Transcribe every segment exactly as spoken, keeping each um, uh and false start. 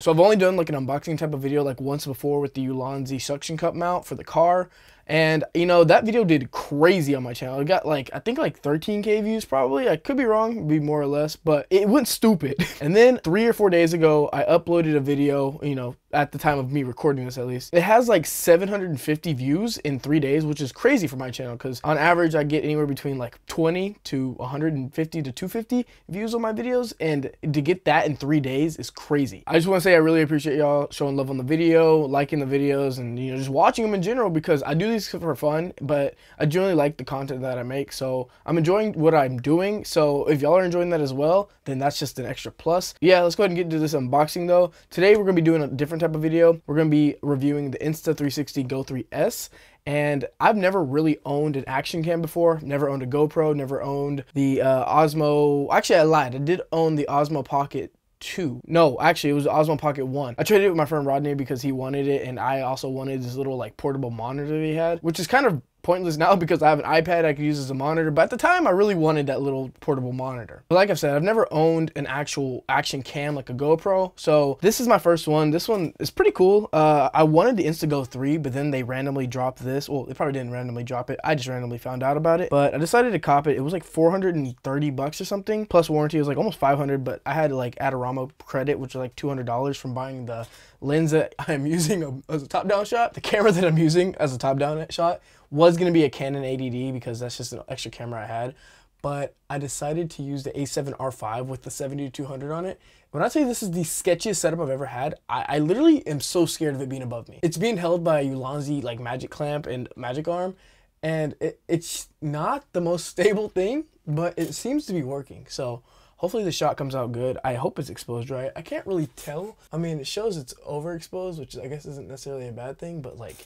So I've only done like an unboxing type of video like once before with the Ulanzi suction cup mount for the car. And you know, that video did crazy on my channel. It got like, I think like thirteen K views probably. I could be wrong, it'd be more or less, but it went stupid. And then three or four days ago, I uploaded a video, you know, at the time of me recording this at least. It has like seven hundred fifty views in three days, which is crazy for my channel because on average, I get anywhere between like twenty to one hundred fifty to two hundred fifty views on my videos. And to get that in three days is crazy. I just want to say I really appreciate y'all showing love on the video, liking the videos, and you know, just watching them in general because I do these for fun, but I generally like the content that I make, so I'm enjoying what I'm doing. So if y'all are enjoying that as well, then that's just an extra plus. Yeah, let's go ahead and get into this unboxing though. Today we're gonna be doing a different type of video. We're gonna be reviewing the Insta three sixty Go three S. And I've never really owned an action cam before, never owned a GoPro, never owned the uh, Osmo. Actually, I lied, I did own the Osmo Pocket two. No, actually it was Osmo Pocket one. I traded it with my friend Rodney because he wanted it and I also wanted this little like portable monitor that he had, which is kind of pointless now because I have an iPad I could use as a monitor, but at the time I really wanted that little portable monitor. But like I've said, I've never owned an actual action cam like a GoPro, so this is my first one. This one is pretty cool. Uh, I wanted the Insta Go three, but then they randomly dropped this. Well, they probably didn't randomly drop it. I just randomly found out about it, but I decided to cop it. It was like four hundred thirty bucks or something, plus warranty. It was like almost five hundred, but I had like Adorama credit, which was like two hundred dollars from buying the lens that I'm using as a top-down shot. The camera that I'm using as a top-down shot was going to be a Canon eighty D because that's just an extra camera I had, but I decided to use the A seven R five with the seventy to two hundred on it. When I tell you this is the sketchiest setup I've ever had, I, I literally am so scared of it being above me. It's being held by a Ulanzi like magic clamp and magic arm, and it, it's not the most stable thing, but it seems to be working. So hopefully the shot comes out good. I hope it's exposed right. I can't really tell. I mean, it shows it's overexposed, which I guess isn't necessarily a bad thing, but like,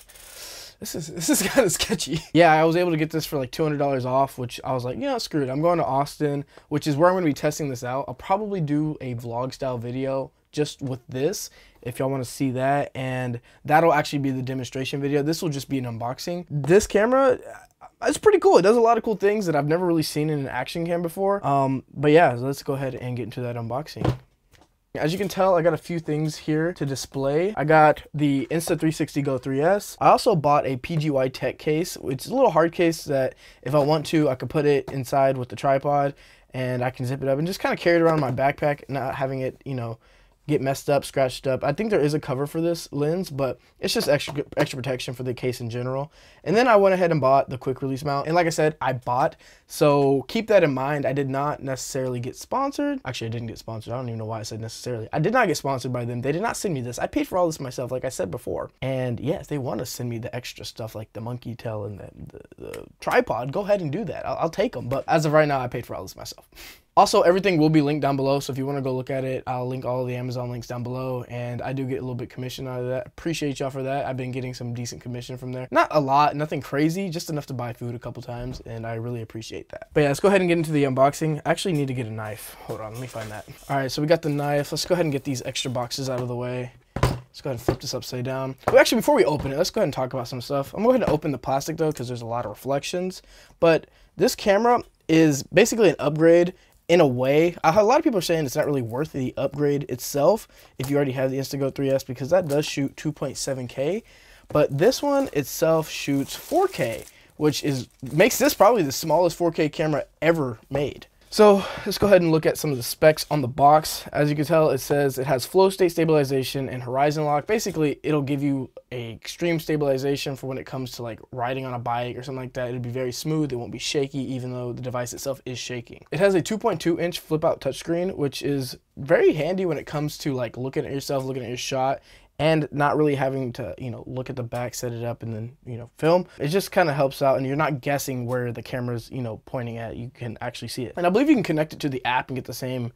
this is this is kind of sketchy. Yeah, I was able to get this for like two hundred dollars off, which I was like, you know, screw it. I'm going to Austin, which is where I'm going to be testing this out. I'll probably do a vlog style video just with this, if y'all want to see that. And that'll actually be the demonstration video. This will just be an unboxing. This camera, it's pretty cool. It does a lot of cool things that I've never really seen in an action cam before. Um, but yeah, so let's go ahead and get into that unboxing. As you can tell, I got a few things here to display. I got the Insta three sixty Go three S. I also bought a P G Y Tech case. It's a little hard case that if I want to, I could put it inside with the tripod and I can zip it up and just kind of carry it around in my backpack, not having it, you know, get messed up, scratched up. I think there is a cover for this lens, but it's just extra extra protection for the case in general. And then I went ahead and bought the quick release mount. And like I said, I bought, so keep that in mind. I did not necessarily get sponsored. Actually, I didn't get sponsored. I don't even know why I said necessarily. I did not get sponsored by them. They did not send me this. I paid for all this myself, like I said before. And yes, they want to send me the extra stuff like the monkey tail and the, the, the tripod. Go ahead and do that. I'll, I'll take them. But as of right now, I paid for all this myself. Also, everything will be linked down below, so if you want to go look at it, I'll link all the Amazon links down below, and I do get a little bit commission out of that. Appreciate y'all for that. I've been getting some decent commission from there. Not a lot, nothing crazy, just enough to buy food a couple times, and I really appreciate that. But yeah, let's go ahead and get into the unboxing. I actually need to get a knife. Hold on, let me find that. All right, so we got the knife. Let's go ahead and get these extra boxes out of the way. Let's go ahead and flip this upside down. Well, actually, before we open it, let's go ahead and talk about some stuff. I'm going to go ahead and open the plastic, though, because there's a lot of reflections, but this camera is basically an upgrade. In a way, a lot of people are saying it's not really worth the upgrade itself if you already have the Insta Go three S because that does shoot two point seven K, but this one itself shoots four K, which is makes this probably the smallest four K camera ever made. So let's go ahead and look at some of the specs on the box. As you can tell, it says it has flow state stabilization and horizon lock. Basically, it'll give you a extreme stabilization for when it comes to like riding on a bike or something like that. It'll be very smooth. It won't be shaky, even though the device itself is shaking. It has a two point two inch flip out touchscreen, which is very handy when it comes to like looking at yourself, looking at your shot, and not really having to, you know, look at the back, set it up, and then, you know, film. It just kind of helps out, and you're not guessing where the camera's, you know, pointing at. You can actually see it. And I believe you can connect it to the app and get the same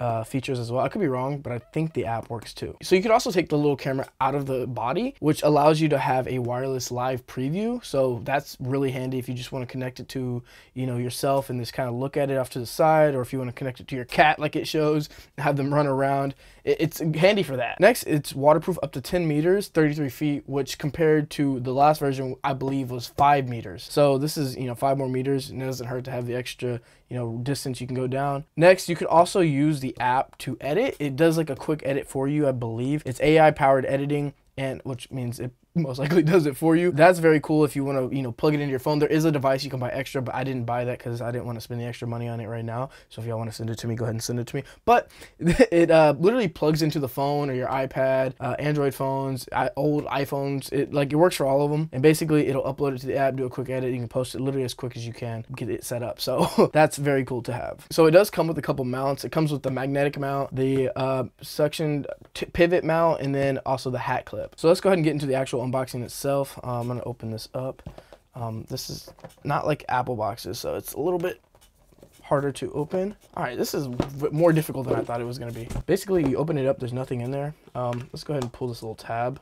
uh, features as well. I could be wrong, but I think the app works too. So you could also take the little camera out of the body, which allows you to have a wireless live preview. So that's really handy if you just want to connect it to, you know, yourself and just kind of look at it off to the side, or if you want to connect it to your cat like it shows, have them run around. It's handy for that. Next, it's waterproof up to ten meters, thirty-three feet, which compared to the last version, I believe was five meters. So this is, you know, five more meters, and it doesn't hurt to have the extra, you know, distance you can go down. Next, you could also use the app to edit. It does like a quick edit for you, I believe. It's A I powered editing, and which means it most likely does it for you. That's very cool if you want to, you know, plug it into your phone. There is a device you can buy extra, but I didn't buy that because I didn't want to spend the extra money on it right now. So if y'all want to send it to me, go ahead and send it to me. But it uh, literally plugs into the phone or your iPad, uh, Android phones, I, old iPhones. It like it works for all of them. And basically it'll upload it to the app, do a quick edit. You can post it literally as quick as you can, get it set up. So that's very cool to have. So it does come with a couple mounts. It comes with the magnetic mount, the uh, suction pivot mount, and then also the hat clip. So let's go ahead and get into the actual unboxing itself. uh, I'm gonna open this up. Um, this is not like Apple boxes, so it's a little bit harder to open. All right, this is more difficult than I thought it was gonna be. Basically, you open it up, there's nothing in there. Um, let's go ahead and pull this little tab.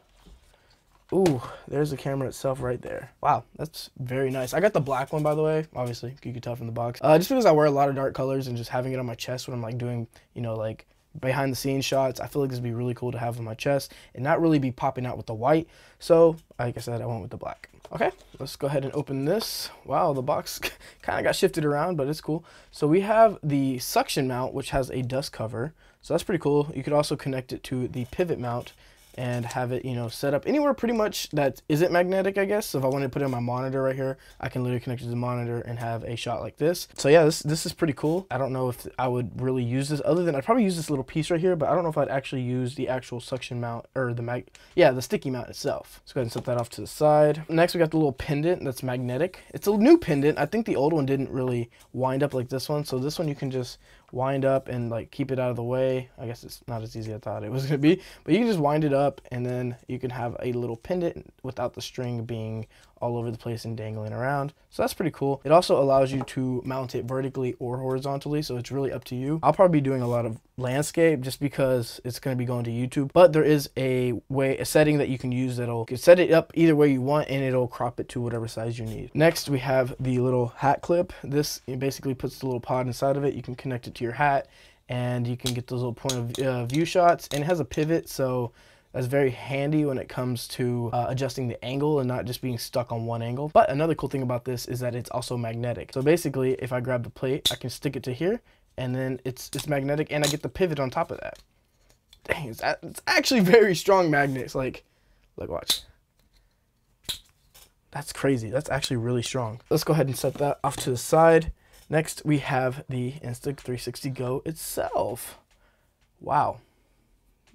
Ooh, there's the camera itself right there. Wow, that's very nice. I got the black one, by the way. Obviously, you can tell from the box. Uh, just because I wear a lot of dark colors, and just having it on my chest when I'm like doing, you know, like behind the scenes shots, I feel like this would be really cool to have on my chest and not really be popping out with the white. So like I said, I went with the black. Okay, let's go ahead and open this. Wow, the box kind of got shifted around, but it's cool. So we have the suction mount, which has a dust cover, so that's pretty cool. You could also connect it to the pivot mount and have it, you know, set up anywhere pretty much that isn't magnetic, I guess. So if I wanted to put it on my monitor right here, I can literally connect it to the monitor and have a shot like this. So yeah, this, this is pretty cool. I don't know if I would really use this other than I'd probably use this little piece right here, but I don't know if I'd actually use the actual suction mount or the mag, yeah, the sticky mount itself. Let's go ahead and set that off to the side. Next, we got the little pendant that's magnetic. It's a new pendant. I think the old one didn't really wind up like this one. So this one you can just wind up and like keep it out of the way. I guess it's not as easy as I thought it was gonna be, but you can just wind it up and then you can have a little pendant without the string being all over the place and dangling around. So that's pretty cool. It also allows you to mount it vertically or horizontally, so it's really up to you. I'll probably be doing a lot of landscape just because it's going to be going to YouTube, but there is a way, a setting that you can use that'll you can set it up either way you want and it'll crop it to whatever size you need. Next, we have the little hat clip. This basically puts the little pod inside of it. You can connect it to your hat and you can get those little point of uh, view shots, and it has a pivot, so that's very handy when it comes to uh, adjusting the angle and not just being stuck on one angle. But another cool thing about this is that it's also magnetic. So basically, if I grab the plate, I can stick it to here, and then it's, it's magnetic, and I get the pivot on top of that. Dang, it's, it's actually very strong magnets. Like, like watch. That's crazy. That's actually really strong. Let's go ahead and set that off to the side. Next, we have the Insta three sixty Go itself. Wow.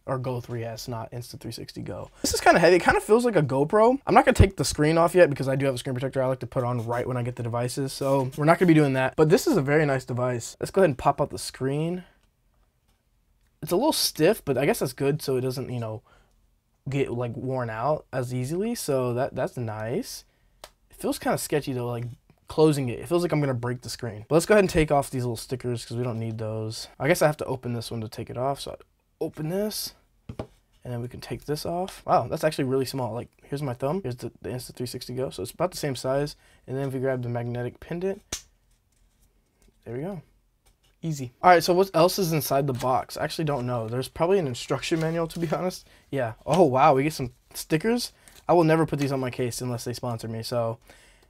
Or Go three S, not Insta three sixty Go. This is kind of heavy. It kind of feels like a GoPro. I'm not going to take the screen off yet because I do have a screen protector I like to put on right when I get the devices. So we're not going to be doing that. But this is a very nice device. Let's go ahead and pop out the screen. It's a little stiff, but I guess that's good so it doesn't, you know, get like worn out as easily. So that that's nice. It feels kind of sketchy though, like closing it. It feels like I'm going to break the screen. But let's go ahead and take off these little stickers because we don't need those. I guess I have to open this one to take it off. So I open this and then we can take this off. Wow, that's actually really small. Like, here's my thumb, here's the, the Insta three sixty Go, so it's about the same size. And then if we grab the magnetic pendant, there we go, easy. All right, so what else is inside the box? I actually don't know. There's probably an instruction manual, to be honest. Yeah. Oh wow, we get some stickers. I will never put these on my case unless they sponsor me, so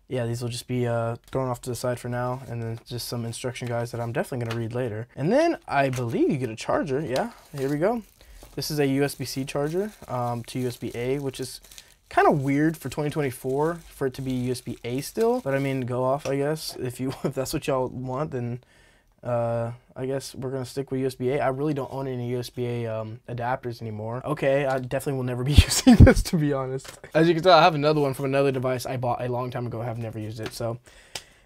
yeah, these will just be uh, thrown off to the side for now, and then just some instruction guides that I'm definitely gonna read later. And then I believe you get a charger. Yeah, here we go. This is a U S B C charger um, to U S B A, which is kind of weird for twenty twenty-four for it to be U S B A still. But I mean, go off, I guess. If you if that's what y'all want, then uh, I guess we're gonna stick with U S B A. I really don't own any U S B A um, adapters anymore. Okay, I definitely will never be using this, to be honest. As you can tell, I have another one from another device I bought a long time ago. I have never used it, so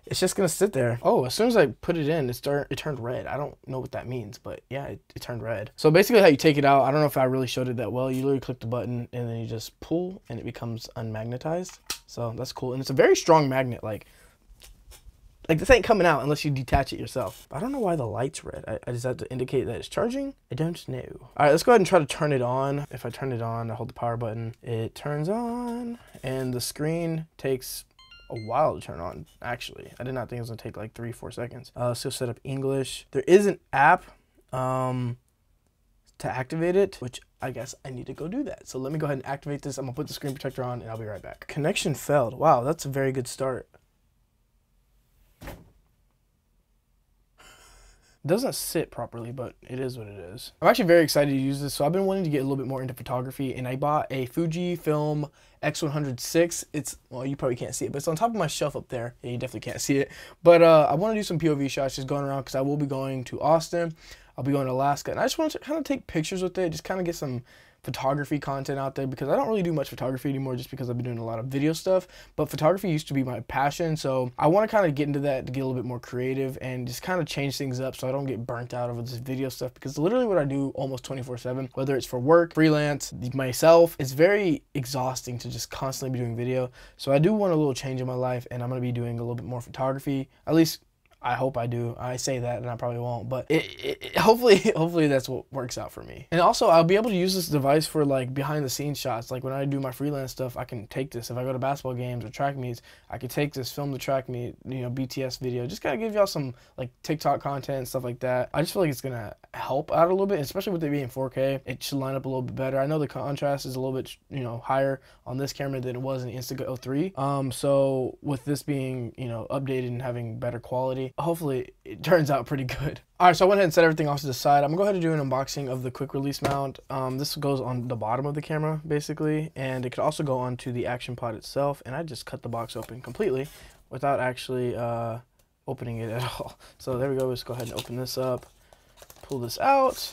it's just gonna sit there. Oh, as soon as I put it in, it start it turned red. I don't know what that means, but yeah, it, it turned red. So basically, how you take it out, I don't know if I really showed it that well. You literally click the button and then you just pull, and it becomes unmagnetized. So that's cool, and it's a very strong magnet, like. Like, this ain't coming out unless you detach it yourself. I don't know why the light's red. I, I just have to indicate that it's charging. I don't know. All right, let's go ahead and try to turn it on. If I turn it on, I hold the power button. It turns on, and the screen takes a while to turn on, actually. I did not think it was gonna take like three, four seconds. Uh, so set up English. There is an app um, to activate it, which I guess I need to go do that. So let me go ahead and activate this. I'm gonna put the screen protector on, and I'll be right back. Connection failed. Wow, that's a very good start. Doesn't sit properly, but it is what it is. I'm actually very excited to use this. So I've been wanting to get a little bit more into photography, and I bought a Fujifilm X one hundred six. It's, well, you probably can't see it, but it's on top of my shelf up there. Yeah, you definitely can't see it. But uh, I want to do some P O V shots just going around, because I will be going to Austin. I'll be going to Alaska, and I just want to kind of take pictures with it, just kind of get some photography content out there, because I don't really do much photography anymore just because I've been doing a lot of video stuff, but photography used to be my passion, so I want to kind of get into that to get a little bit more creative and just kind of change things up so I don't get burnt out over this video stuff, because literally what I do almost twenty-four seven, whether it's for work, freelance, myself, it's very exhausting to just constantly be doing video. So I do want a little change in my life, and I'm going to be doing a little bit more photography, at least I hope I do. I say that and I probably won't, but it, it, it, hopefully hopefully that's what works out for me. And also, I'll be able to use this device for like behind the scenes shots. Like when I do my freelance stuff, I can take this. If I go to basketball games or track meets, I could take this, film the track meet, you know, B T S video. Just gotta give y'all some like TikTok content and stuff like that. I just feel like it's gonna help out a little bit, especially with it being four K. It should line up a little bit better. I know the contrast is a little bit, you know, higher on this camera than it was in Insta three. Um, so with this being, you know, updated and having better quality, hopefully it turns out pretty good. All right, so I went ahead and set everything off to the side. I'm gonna go ahead and do an unboxing of the quick release mount. Um, this goes on the bottom of the camera basically, and it could also go onto the action pod itself. And I just cut the box open completely without actually uh, opening it at all. So there we go. Let's go ahead and open this up, pull this out.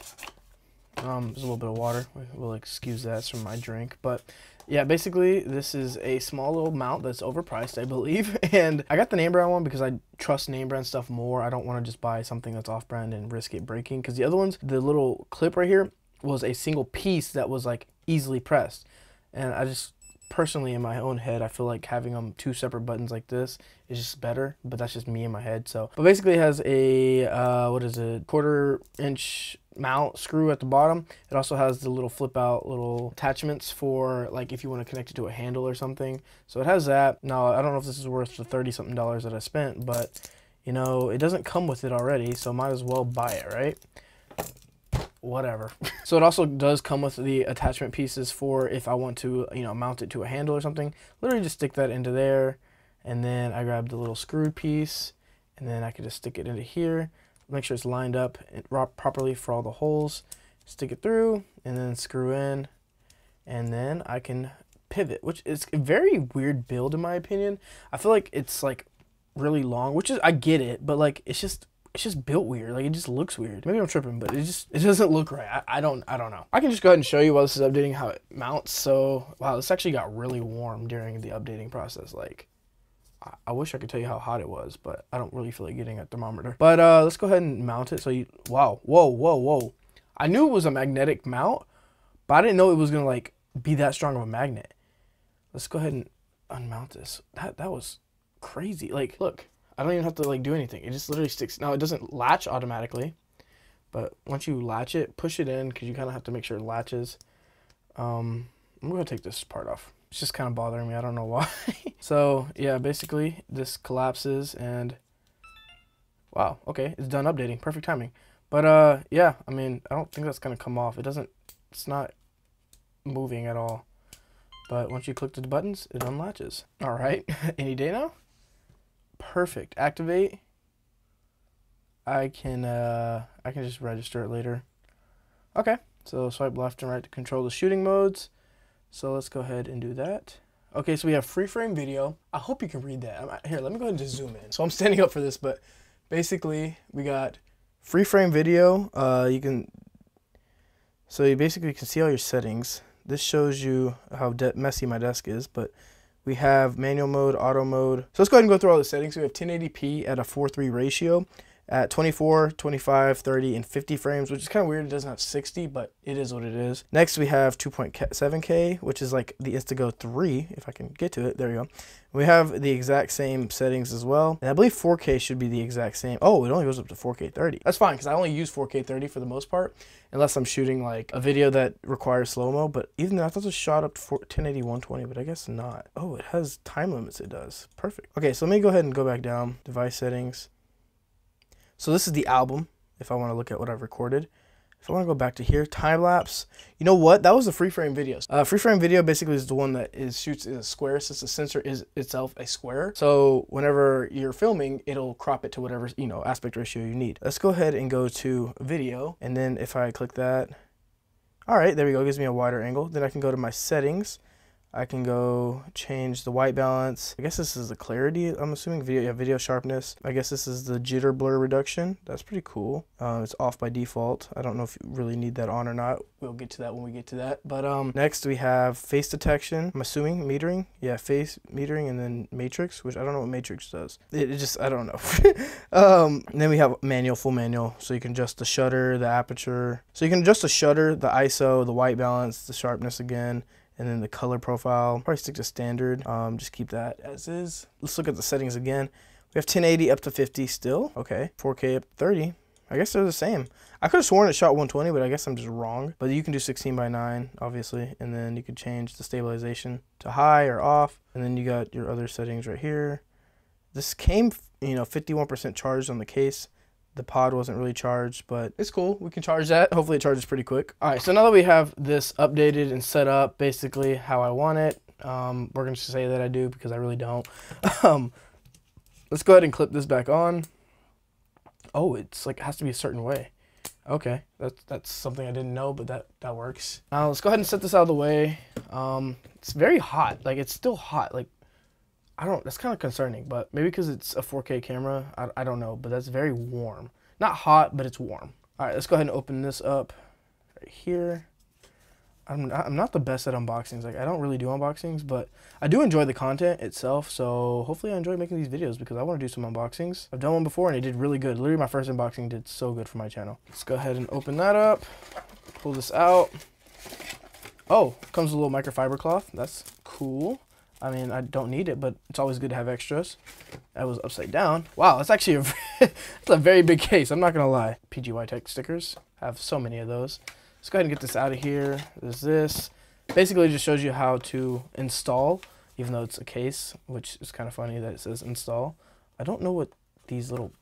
Um, there's a little bit of water. We'll excuse that from my drink, but yeah, basically this is a small little mount that's overpriced, I believe, and I got the name brand one because I trust name brand stuff more. I don't want to just buy something that's off brand and risk it breaking, because the other ones, the little clip right here was a single piece that was like easily pressed, and I just personally in my own head I feel like having them um, two separate buttons like this is just better, but that's just me in my head. So, but basically it has a uh, what is it, quarter inch mount screw at the bottom. It also has the little flip out little attachments for like if you want to connect it to a handle or something. So it has that. Now I don't know if this is worth the thirty something dollars that I spent, but you know, it doesn't come with it already, so might as well buy it, right? Whatever. So it also does come with the attachment pieces for if I want to, you know, mount it to a handle or something. Literally just stick that into there, and then I grabbed the little screw piece, and then I could just stick it into here. Make sure it's lined up properly for all the holes, stick it through, and then screw in, and then I can pivot, which is a very weird build in my opinion. I feel like it's like really long, which is, I get it, but like it's just it's just built weird. Like it just looks weird. Maybe I'm tripping, but it just it doesn't look right. I, I don't I don't know. I can just go ahead and show you while this is updating how it mounts. So wow, this actually got really warm during the updating process. Like I wish I could tell you how hot it was, but I don't really feel like getting a thermometer. But uh, let's go ahead and mount it. So you, wow, whoa, whoa, whoa. I knew it was a magnetic mount, but I didn't know it was gonna like be that strong of a magnet. Let's go ahead and unmount this. That that was crazy. Like, look, I don't even have to like do anything. It just literally sticks. Now it doesn't latch automatically, but once you latch it, push it in, because you kind of have to make sure it latches. Um, I'm gonna take this part off. It's just kind of bothering me. I don't know why. So yeah, basically this collapses, and wow, okay, it's done updating. Perfect timing. But uh, yeah, I mean, I don't think that's gonna come off. It doesn't. It's not moving at all. But once you click the buttons, it unlatches. All right, any day now. Perfect. Activate. I can uh, I can just register it later. Okay. So swipe left and right to control the shooting modes. So let's go ahead and do that. Okay, so we have free frame video. I hope you can read that. Here, let me go ahead and just zoom in. So I'm standing up for this, but basically we got free frame video. Uh, you can, so you basically can see all your settings. This shows you how de messy my desk is, but we have manual mode, auto mode. So let's go ahead and go through all the settings. We have ten eighty p at a four three ratio, at twenty-four, twenty-five, thirty, and fifty frames, which is kind of weird. It doesn't have sixty, but it is what it is. Next, we have two point seven K, which is like the Insta three, if I can get to it. There you go. We have the exact same settings as well. And I believe four K should be the exact same. Oh, it only goes up to four K thirty. That's fine, because I only use four K thirty for the most part, unless I'm shooting like a video that requires slow-mo. But even though I thought it was shot up to ten eighty, one twenty, but I guess not. Oh, it has time limits. It does. Perfect. Okay, so let me go ahead and go back down. Device settings. So this is the album, if I want to look at what I've recorded. So I want to go back to here, time lapse. You know what? That was a free frame video. Uh, free frame video basically is the one that is shoots in a square, since the sensor is itself a square. So whenever you're filming, it'll crop it to whatever, you know, aspect ratio you need. Let's go ahead and go to video. And then if I click that, all right, there we go. It gives me a wider angle. Then I can go to my settings. I can go change the white balance. I guess this is the clarity, I'm assuming. Video, yeah, video sharpness. I guess this is the jitter blur reduction. That's pretty cool. Uh, it's off by default. I don't know if you really need that on or not. We'll get to that when we get to that. But um, next we have face detection. I'm assuming metering. Yeah, face metering, and then matrix, which I don't know what matrix does. It, it just, I don't know. um, and then we have manual, full manual. So you can adjust the shutter, the aperture. So you can adjust the shutter, the I S O, the white balance, the sharpness again, and then the color profile. Probably stick to standard. Um, just keep that as is. Let's look at the settings again. We have ten eighty up to fifty still. Okay, four K up to thirty. I guess they're the same. I could have sworn it shot one twenty, but I guess I'm just wrong. But you can do sixteen by nine, obviously. And then you can change the stabilization to high or off. And then you got your other settings right here. This came, you know, fifty-one percent charged on the case. The pod wasn't really charged, but it's cool. We can charge that. Hopefully it charges pretty quick. All right, so now that we have this updated and set up basically how I want it, um, we're gonna say that I do because I really don't. um, let's go ahead and clip this back on. Oh, it's like, it has to be a certain way. Okay, that's, that's something I didn't know, but that, that works. Now let's go ahead and set this out of the way. Um, it's very hot, like it's still hot. Like, I don't, that's kind of concerning, but maybe because it's a four K camera, I, I don't know, but that's very warm. Not hot, but it's warm. All right, let's go ahead and open this up right here. I'm not, I'm not the best at unboxings. Like, I don't really do unboxings, but I do enjoy the content itself, so hopefully I enjoy making these videos because I want to do some unboxings. I've done one before, and it did really good. Literally, my first unboxing did so good for my channel. Let's go ahead and open that up, pull this out. Oh, comes with a little microfiber cloth. That's cool. I mean, I don't need it, but it's always good to have extras. That was upside down. Wow, that's actually a, that's a very big case. I'm not going to lie. P G Y Tech stickers. I have so many of those. Let's go ahead and get this out of here. There's this. Basically, it just shows you how to install, even though it's a case, which is kind of funny that it says install. I don't know what these little...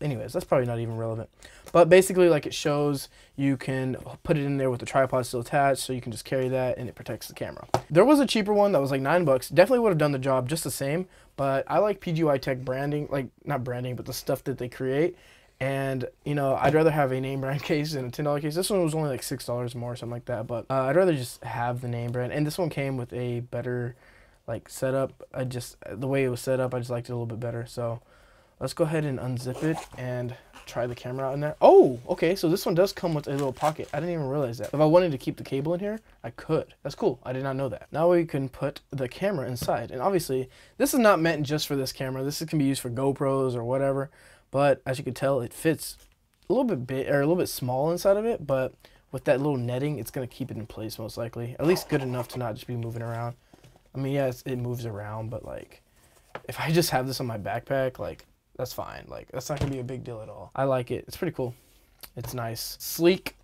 Anyways, that's probably not even relevant. But basically, like, it shows you can put it in there with the tripod still attached, so you can just carry that and it protects the camera. There was a cheaper one that was like nine bucks. Definitely would have done the job just the same, but I like P G Y Tech branding, like not branding, but the stuff that they create. And, you know, I'd rather have a name brand case than a ten dollar case. This one was only like six dollars more or something like that, but uh, I'd rather just have the name brand. And this one came with a better, like, setup. I just, the way it was set up, I just liked it a little bit better, so... Let's go ahead and unzip it and try the camera out in there. Oh, okay, so this one does come with a little pocket. I didn't even realize that. If I wanted to keep the cable in here, I could. That's cool, I did not know that. Now we can put the camera inside. And obviously, this is not meant just for this camera. This can be used for GoPros or whatever. But as you can tell, it fits a little bit big, or a little bit small inside of it. But with that little netting, it's gonna keep it in place most likely. At least good enough to not just be moving around. I mean, yeah, it's, it moves around, but like, if I just have this on my backpack, like, that's fine. Like, that's not gonna be a big deal at all. I like it. It's pretty cool. It's nice, sleek,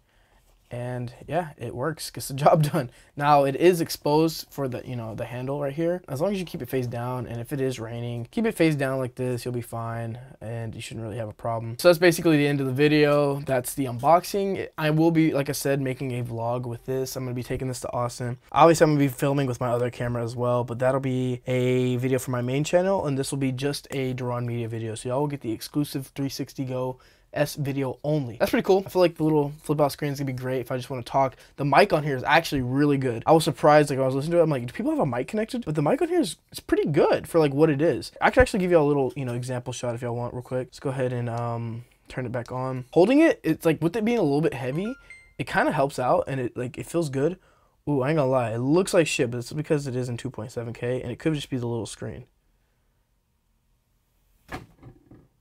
and yeah, it works. Gets the job done. Now it is exposed for the, you know, the handle right here. As long as you keep it face down, and if it is raining, keep it face down like this, you'll be fine, and you shouldn't really have a problem. So that's basically the end of the video. That's the unboxing. I will be, like I said, making a vlog with this. I'm gonna be taking this to Austin. Obviously, I'm gonna be filming with my other camera as well, but that'll be a video for my main channel, and this will be just a Duran Media video. So y'all will get the exclusive three sixty Go S video only. That's pretty cool. I feel like the little flip out screen is gonna be great if I just want to talk. The mic on here is actually really good. I was surprised, like, when I was listening to it, I'm like, do people have a mic connected? But the mic on here is, it's pretty good for like what it is. I could actually give y'all a little, you know, example shot if y'all want real quick. Let's go ahead and um turn it back on. Holding it, it's like, with it being a little bit heavy, it kind of helps out, and it, like, it feels good. Ooh, I ain't gonna lie, it looks like shit, but it's because it is in two point seven K, and it could just be the little screen.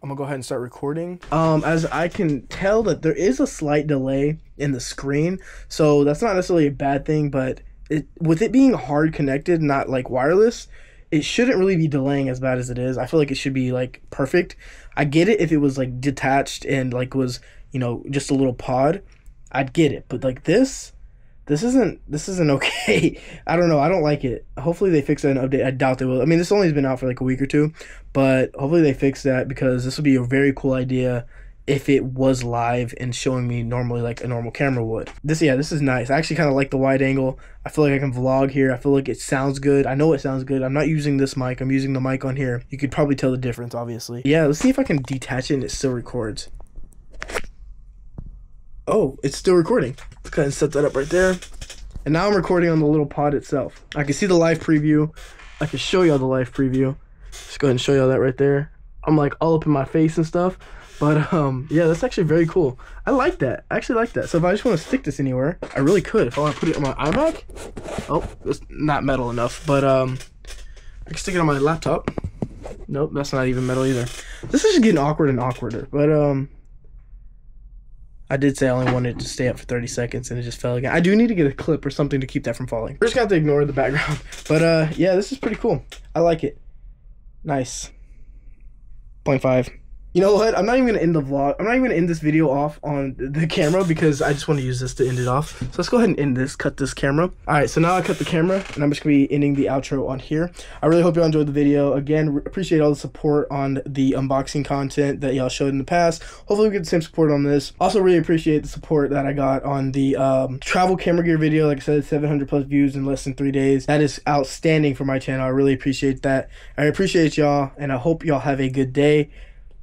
I'm gonna go ahead and start recording. Um, as I can tell that there is a slight delay in the screen, so that's not necessarily a bad thing, but it, with it being hard connected, not like wireless, it shouldn't really be delaying as bad as it is. I feel like it should be like perfect. I get it if it was like detached and like was, you know, just a little pod, I'd get it, but like this, this isn't, this isn't okay. I don't know, I don't like it. Hopefully they fix that in an update. I doubt they will. I mean, this only has been out for like a week or two, but hopefully they fix that, because this would be a very cool idea if it was live and showing me normally like a normal camera would. This, yeah, this is nice. I actually kind of like the wide angle. I feel like I can vlog here. I feel like it sounds good. I know it sounds good. I'm not using this mic. I'm using the mic on here. You could probably tell the difference, obviously. Yeah, let's see if I can detach it and it still records. Oh, it's still recording. Let's go ahead and set that up right there. And now I'm recording on the little pod itself. I can see the live preview. I can show y'all the live preview. Just go ahead and show y'all that right there. I'm like all up in my face and stuff. But um, yeah, that's actually very cool. I like that. I actually like that. So if I just want to stick this anywhere, I really could. If I want to put it on my iMac, oh, it's not metal enough. But um, I can stick it on my laptop. Nope, that's not even metal either. This is just getting awkward and awkwarder. But um, I did say I only wanted it to stay up for thirty seconds, and it just fell again. I do need to get a clip or something to keep that from falling. We're just gonna have to ignore the background. But uh, yeah, this is pretty cool. I like it. Nice. point five. You know what? I'm not even going to end the vlog. I'm not even going to end this video off on the camera because I just want to use this to end it off. So let's go ahead and end this, cut this camera. All right, so now I cut the camera, and I'm just going to be ending the outro on here. I really hope y'all enjoyed the video. Again, appreciate all the support on the unboxing content that y'all showed in the past. Hopefully we get the same support on this. Also really appreciate the support that I got on the um, travel camera gear video. Like I said, seven hundred plus views in less than three days. That is outstanding for my channel. I really appreciate that. I appreciate y'all, and I hope y'all have a good day.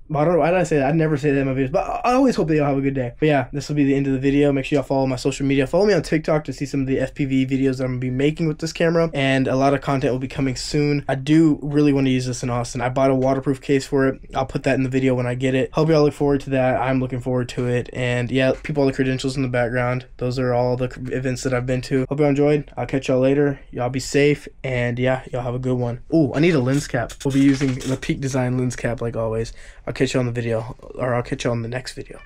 I don't know why did I say that. I never say that in my videos, but I always hope that y'all have a good day. But yeah, this will be the end of the video. Make sure y'all follow my social media. Follow me on TikTok to see some of the F P V videos that I'm going to be making with this camera, and a lot of content will be coming soon. I do really want to use this in Austin. I bought a waterproof case for it. I'll put that in the video when I get it. Hope y'all look forward to that. I'm looking forward to it. And yeah, people all the credentials in the background. Those are all the events that I've been to. Hope y'all enjoyed. I'll catch y'all later. Y'all be safe, and yeah, y'all have a good one. Oh, I need a lens cap. We'll be using the Peak Design lens cap like always. I'll catch you on the video, or I'll catch you on the next video.